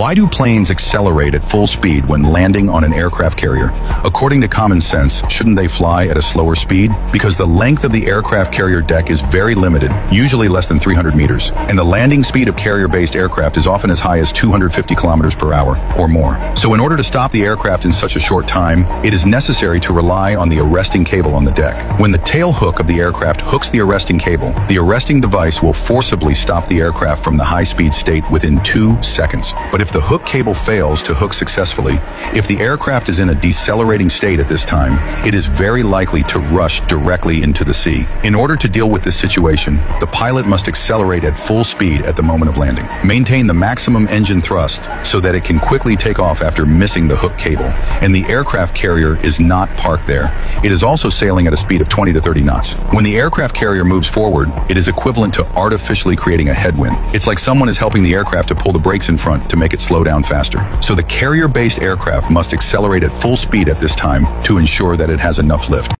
Why do planes accelerate at full speed when landing on an aircraft carrier? According to common sense, shouldn't they fly at a slower speed? Because the length of the aircraft carrier deck is very limited, usually less than 300 meters, and the landing speed of carrier-based aircraft is often as high as 250 kilometers per hour or more. So in order to stop the aircraft in such a short time, it is necessary to rely on the arresting cable on the deck. When the tail hook of the aircraft hooks the arresting cable, the arresting device will forcibly stop the aircraft from the high-speed state within 2 seconds. But if the hook cable fails to hook successfully, if the aircraft is in a decelerating state at this time, it is very likely to rush directly into the sea. In order to deal with this situation, the pilot must accelerate at full speed at the moment of landing, maintain the maximum engine thrust so that it can quickly take off after missing the hook cable, and the aircraft carrier is not parked there. It is also sailing at a speed of 20 to 30 knots. When the aircraft carrier moves forward, it is equivalent to artificially creating a headwind. It's like someone is helping the aircraft to pull the brakes in front to make it slow down faster. So the carrier-based aircraft must accelerate at full speed at this time to ensure that it has enough lift.